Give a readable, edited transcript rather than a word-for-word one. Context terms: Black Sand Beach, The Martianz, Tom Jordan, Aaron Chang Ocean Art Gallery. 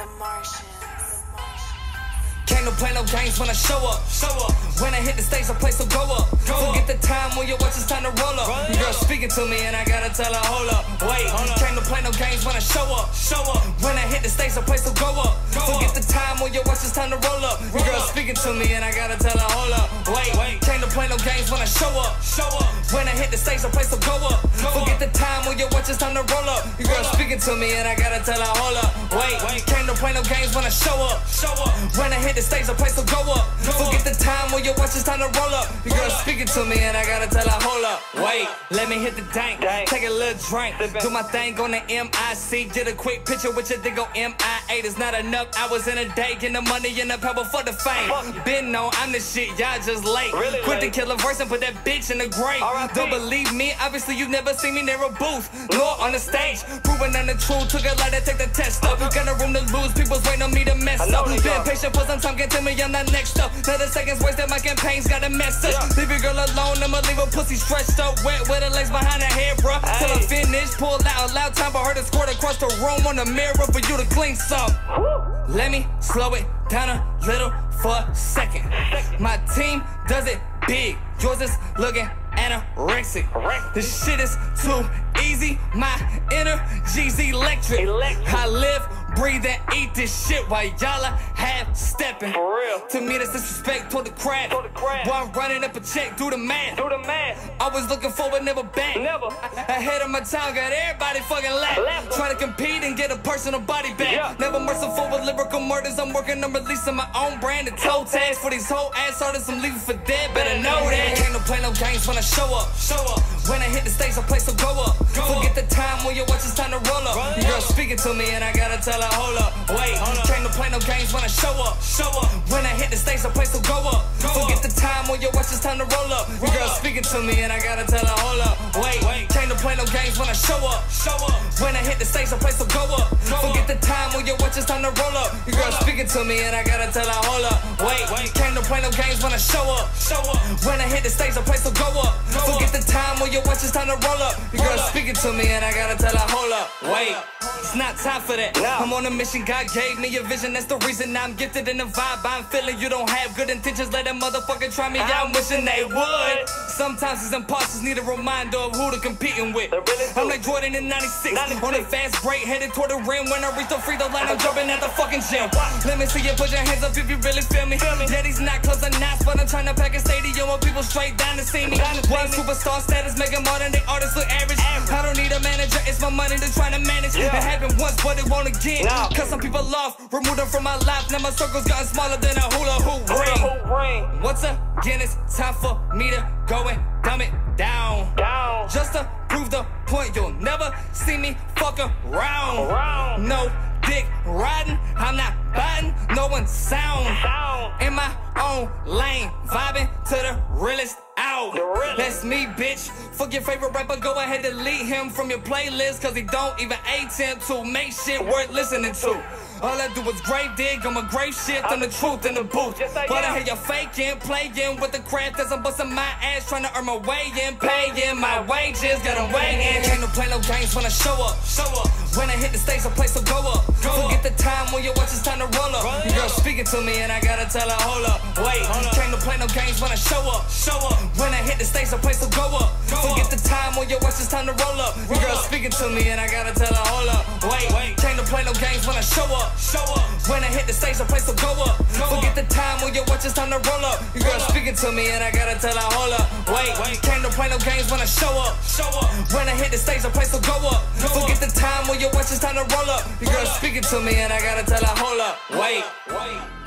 The Martianz. Can't no play no games when I show up. When I hit the stage, I play some go up. Forget the time when your watch is time to roll up. Girl speaking to me and I gotta tell her, hold up, wait. Can't no play no games when I show up. When I hit the stage, I play some go up. Forget the time when your watch is time to roll up. Girl speaking to me and I gotta tell her, hold up, wait. Can't no play no games when I show up. When I hit the stage, I play some go up. Forget the time when your watch is time to roll up. Girl speaking to me and I gotta tell her, hold up, wait. Can't no play no games when I show up. When I hit the stage, I play some go up. Forget the time when your watch is time to roll up. Your girl speaking to me and I gotta tell her, hold up, wait. Let me hit the tank, take a little drink, do my thing on the MIC. Get a quick picture with your dick on MIA. It's not enough hours in a day, getting the money and the pebble for the fame. Been known, I'm the shit, y'all just late. Quit the killer verse and put that bitch in the grave. Don't believe me, obviously you've never seen me near a booth, nor on the stage. Proving I'm the truth, took a lot to take the test up. Got a room to lose, people's waiting on me to mess up. Been patient for some time, can't tell me I'm not next up. Now the seconds wasted, my campaign's got a message. Leave your girl alone, I'ma leave her pussy stretched up, wet with her legs behind her head, bruh. Till I'm finished, pull out a loud time, but her to squirt across the room on the mirror for you to clean some. Let me slow it down a little for a second. My team does it big, yours is looking anorexic. This shit is too easy, my energy's electric. I live, breathe, and eat this shit while y'all are half-stepping. To me, that's disrespect toward the crowd. Boy, I'm running up a check, do the math. Always looking forward, never back. Ahead of my time, got everybody fucking left. Trying to compete and get a personal body back. Never merciful with lyrical murders. I'm working on releasing my own brand and toe tags. For these whole ass artists, I'm leaving for dead. Better know that. Can't no play no games when I show up. When I hit the stage, I play some go up. Forget the time when your watch is time to roll up. Your girl speaking to me and I gotta tell her, hold up, wait. Can't no play no games when I show up. When I hit the stage, the place will go up. Forget the time when your watch is time to roll up. Your girl speaking to me and I gotta tell her, hold up, wait. Can't no play no games when I show up. When I hit the stage, the place will go up. Forget the time when your watch is time to roll up. Your girl speaking to me and I gotta tell her, hold up, wait. Can't no play no games when I show up. When I hit the stage, the place will go up. Forget the time when your watch is time to roll up. Your girl speaking to me and I gotta tell her, hold up, wait. It's not time for that. I'm on a mission, God gave me a vision. That's the reason I'm gifted in the vibe I'm feeling. You don't have good intentions, let a motherfucker try me out. I'm wishing they would. Sometimes these imposters need a reminder of who they're competing with. I'm like Jordan in 96, on a fast break, headed toward the rim. When I reach the free throw line, I'm jumping at the fucking gym. Let me see you put your hands up if you really feel me. Yeah, these nightclubs are nice, but I'm trying to pack a stadium with people straight down to see me. One superstar status, making modern day artists look average. I don't need a manager, it's my money to try to manage. It happened once, but it won't again. Cut some people off, remove them from my life. Now my circle's gotten smaller than a hula hoop ring. Once again, it's time for me to go and dumb it down. Just to prove the point, you'll never see me fuck around. No dick riding, I'm not biting, no one sound. In my own lane, vibing to the realest out. That's me, bitch. Fuck your favorite rapper, go ahead and delete him from your playlist, cause he don't even attempt to make shit worth listening to. All I do is grave dig, I'm a grave shit, I'm the truth in the booth. But I hear you faking, playing with the crap as I'm busting my ass, trying to earn my way in, paying my wages, got them waiting. Can't no play no games when I show up. When I hit the stage, the place will go up. Forget the time when your watch is time to roll up. Your girl speaking to me and I gotta tell her, hold up, wait. Can't no play no games when I show up. When I hit the stage, the place will go up. Forget the time when your watch is time to roll up. Your girl speaking to me and I gotta tell her, hold up, wait. Can't no play no games when I show up. When I hit the stage, the place will go up. Forget the time when your watch is time to roll up. Your girl speaking to me and I gotta tell her, hold up, wait. Can't no play no games when I show up. When I hit the stage, the place will go up. Forget the time when your watch is time to roll up. Your girl speaking to me and I gotta tell her, hold up, wait.